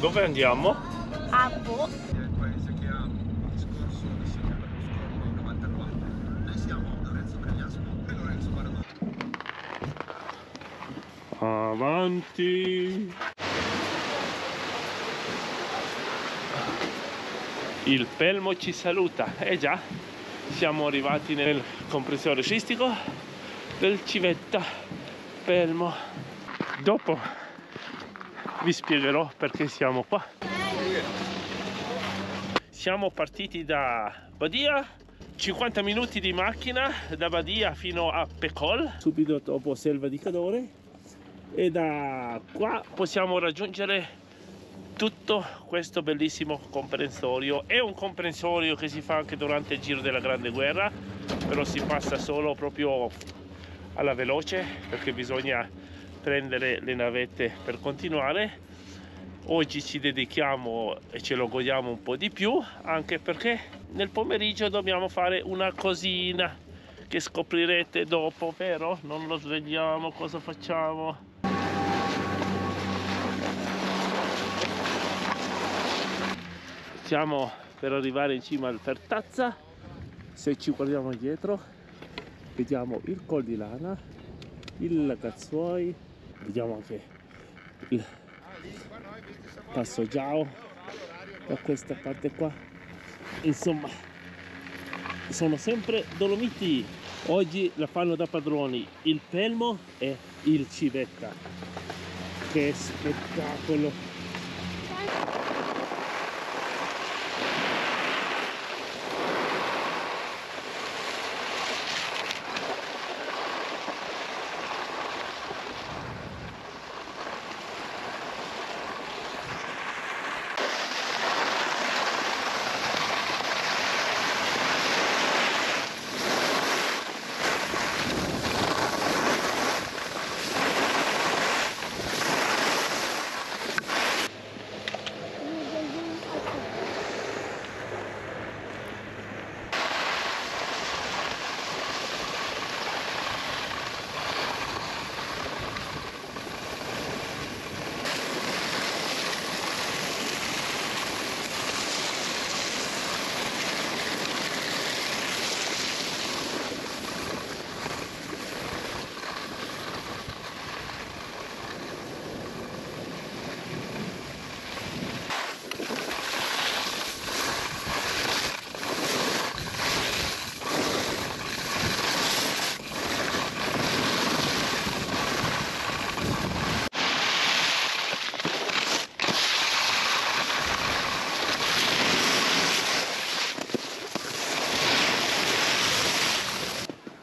Dove andiamo? A Bo. Noi siamo Lorenzo Cagnasco e Lorenzo Baravato. Avanti. Il Pelmo ci saluta. Eh già, siamo arrivati nel comprensorio sciistico del Civetta Pelmo. Dopo vi spiegherò perché siamo qua. Siamo partiti da Badia, 50 minuti di macchina da Badia fino a Pecol, subito dopo Selva di Cadore, e da qua possiamo raggiungere tutto questo bellissimo comprensorio. È un comprensorio che si fa anche durante il Giro della Grande Guerra, però si passa solo proprio alla veloce perché bisogna prendere le navette per continuare. Oggi ci dedichiamo e ce lo godiamo un po' di più, anche perché nel pomeriggio dobbiamo fare una cosina che scoprirete dopo, però non lo svegliamo. Cosa facciamo? Siamo per arrivare in cima al Fertazza. Se ci guardiamo indietro vediamo il Col di Lana, il Lagazuoi, vediamo anche il passo Giau da questa parte qua. Insomma, sono sempre Dolomiti. Oggi la fanno da padroni il Pelmo e il Civetta. Che spettacolo!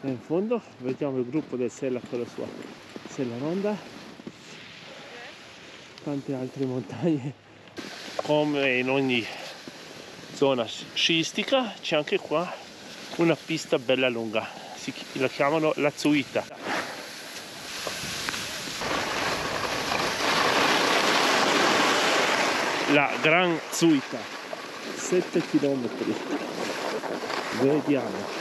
In fondo vediamo il gruppo del Sella con la sua Sella Ronda, tante altre montagne. Come in ogni zona sciistica c'è anche qua una pista bella lunga, la chiamano la Zuita. La Gran Zuita, 7 km. Vediamo.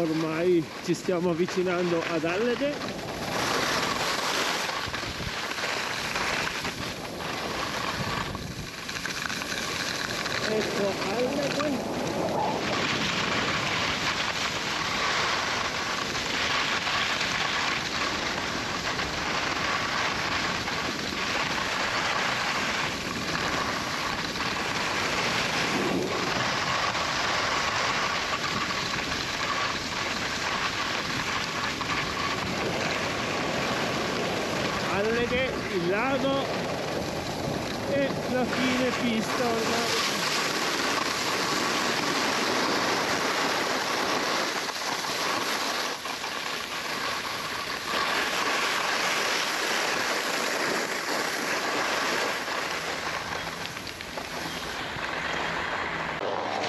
ormai ci stiamo avvicinando ad Alleghe. Ecco Alleghe. Il lago e la fine pista ormai.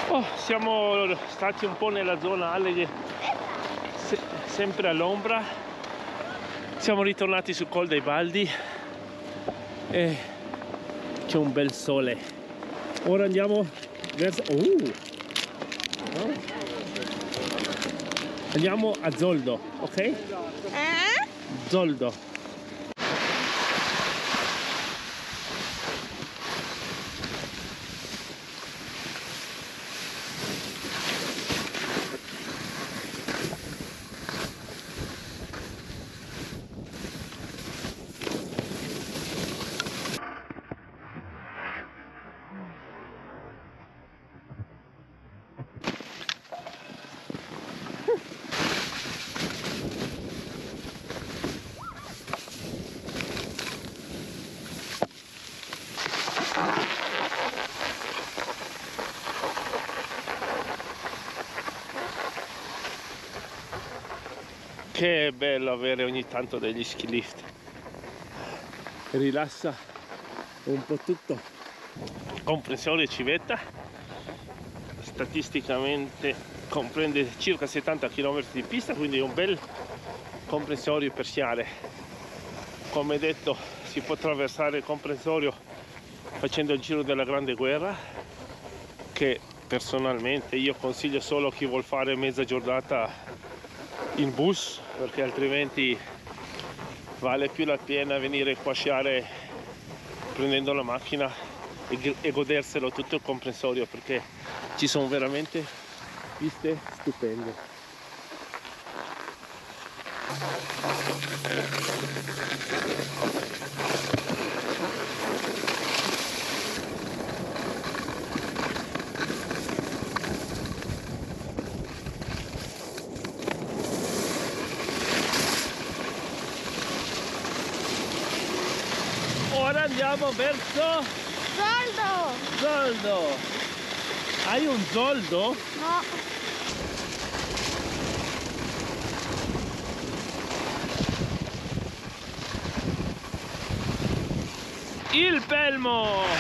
Oh, siamo stati un po' nella zona Alleghe, sempre all'ombra. Siamo ritornati su Col dei Baldi e c'è un bel sole. Ora andiamo verso andiamo a Zoldo, ok? Zoldo. Che bello avere ogni tanto degli ski lift, rilassa un po' tutto. Comprensione civetta, statisticamente comprende circa 70 km di pista, quindi un bel comprensorio per sciare. Come detto, si può attraversare il comprensorio facendo il Giro della Grande Guerra, che personalmente io consiglio solo a chi vuol fare mezza giornata in bus, perché altrimenti vale più la pena venire qua a sciare prendendo la macchina e goderselo tutto il comprensorio, perché ci sono veramente piste stupende. Andiamo verso Zoldo! Zoldo! Hai un zoldo? No! Il Pelmo!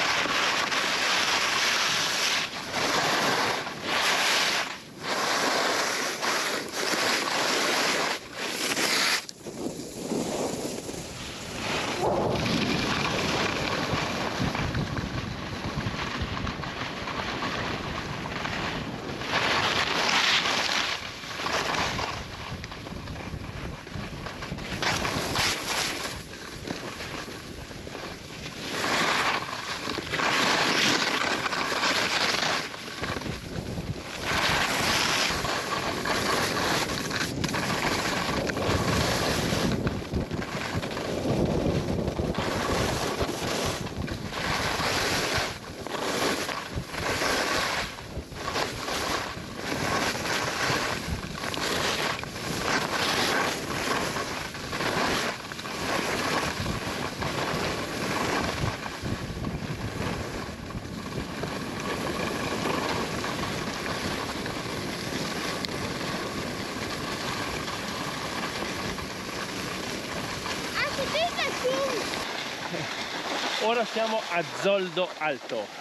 Ora siamo a Zoldo Alto.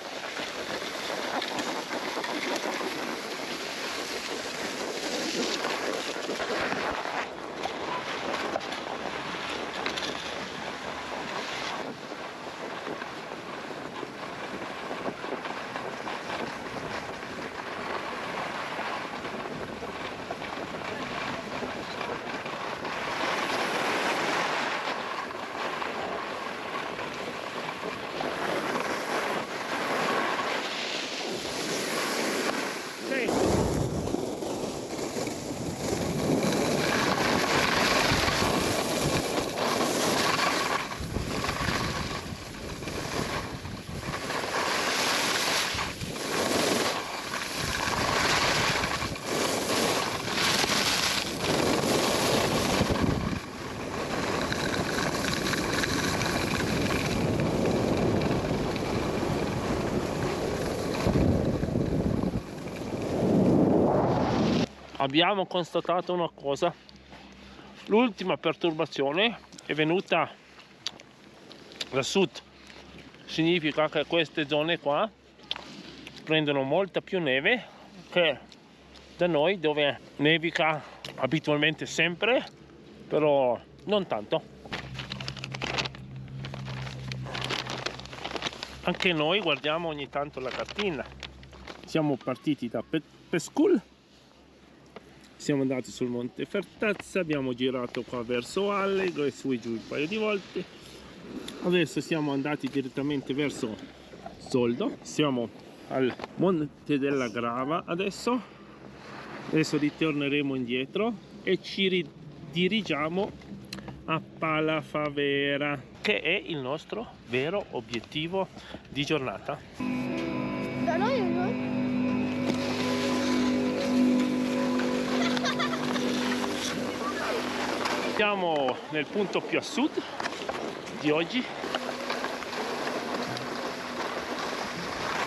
abbiamo constatato una cosa: l'ultima perturbazione è venuta da sud, significa che queste zone qua prendono molta più neve che da noi, dove nevica abitualmente sempre, però non tanto. Anche noi guardiamo ogni tanto la cartina. Siamo partiti da Pecol, siamo andati sul Monte Fertazza, abbiamo girato qua verso Alleghe e su e giù un paio di volte. Adesso siamo andati direttamente verso Zoldo, siamo al Monte della Grava adesso. Adesso ritorneremo indietro e ci dirigiamo a Palafavera, che è il nostro vero obiettivo di giornata. Da noi no? Siamo nel punto più a sud di oggi,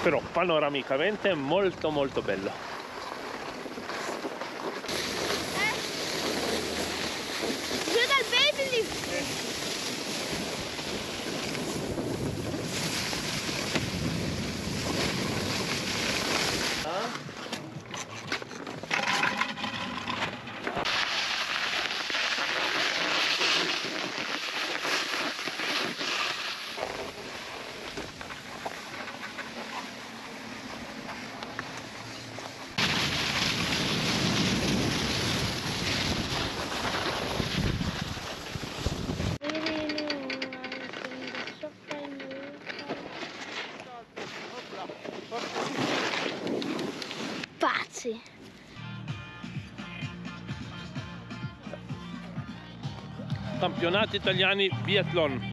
però panoramicamente è molto molto bello. Campionati italiani biathlon.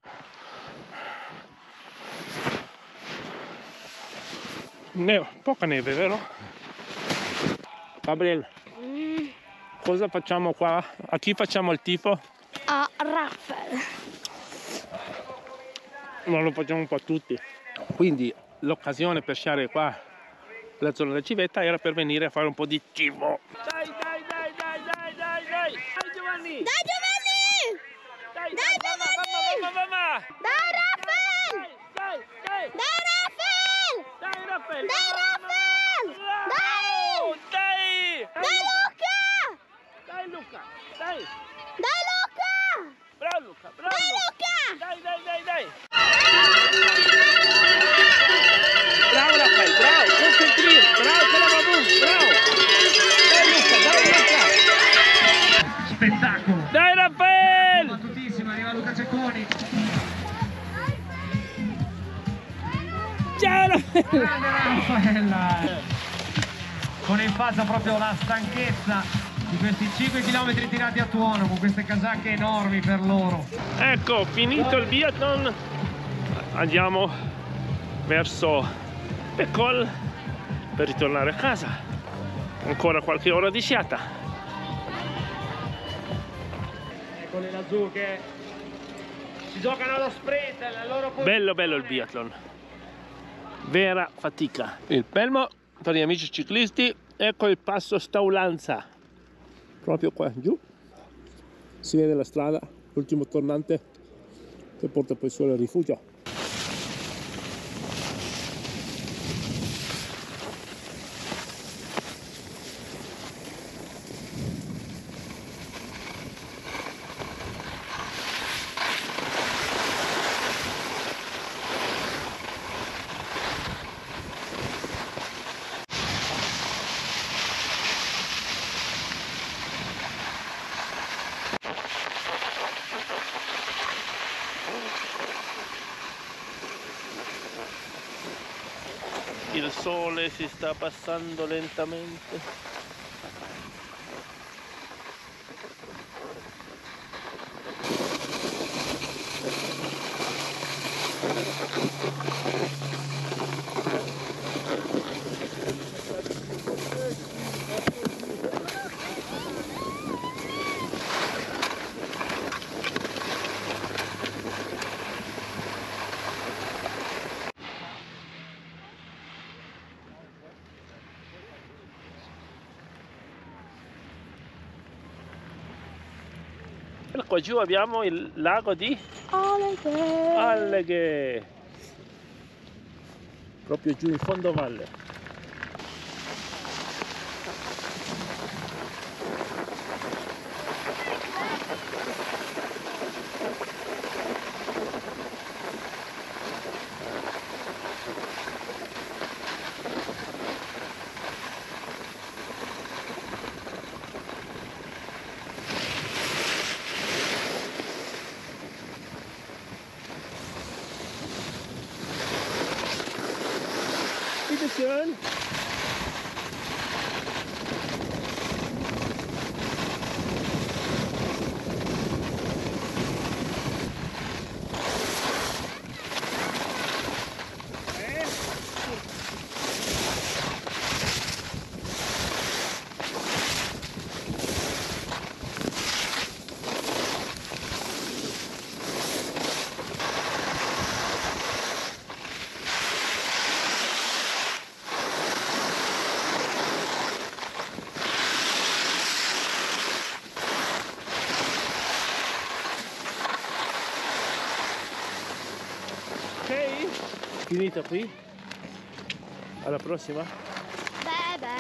Neve, poca neve, vero? Gabriel, cosa facciamo qua? A chi facciamo il tifo? A Raffaele. Ma lo facciamo un po' a tutti. Quindi l'occasione per stare qua la zona della civetta era per venire a fare un po' di tifo. Dai, dai, dai, dai, dai, dai, dai, dai Giovanni! Dai Giovanni! Dai mamma, mamma, mamma! Dai Raffael! Dai, dai! Dai Raffael! Dai Raffael! Dai Raffael! Dai! Dai Luca! Dai Luca! Dai! Dai Luca! Bravo Luca! Bravo! Dai Luca! Dai, dai, dai, dai! Bravo Raffael, bravo! Concentrir! Bravo Calababum! Bravo! Dai Luca, dai Luca! Spettacolo! Dai Raffael! Luca Cecconi. Ciao Raffaella! Con in faccia proprio la stanchezza di questi 5 km tirati a tuono con queste casacche enormi per loro. Ecco, finito il biathlon, andiamo verso Pecol per ritornare a casa. Ancora qualche ora di sciata. Eccole laggiù che si giocano allo sprint, la loro posizione. Bello bello il biathlon, vera fatica. Il Pelmo, per gli amici ciclisti, ecco il passo Staulanza, proprio qua giù, si vede la strada, l'ultimo tornante che porta poi solo al rifugio. Il sole si sta passando lentamente. mentre qua giù abbiamo il lago di Alleghe. Alleghe, proprio giù in fondo valle. Finita qui, alla prossima. Bye bye.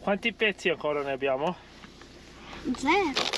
Quanti pezzi ancora ne abbiamo? Zero.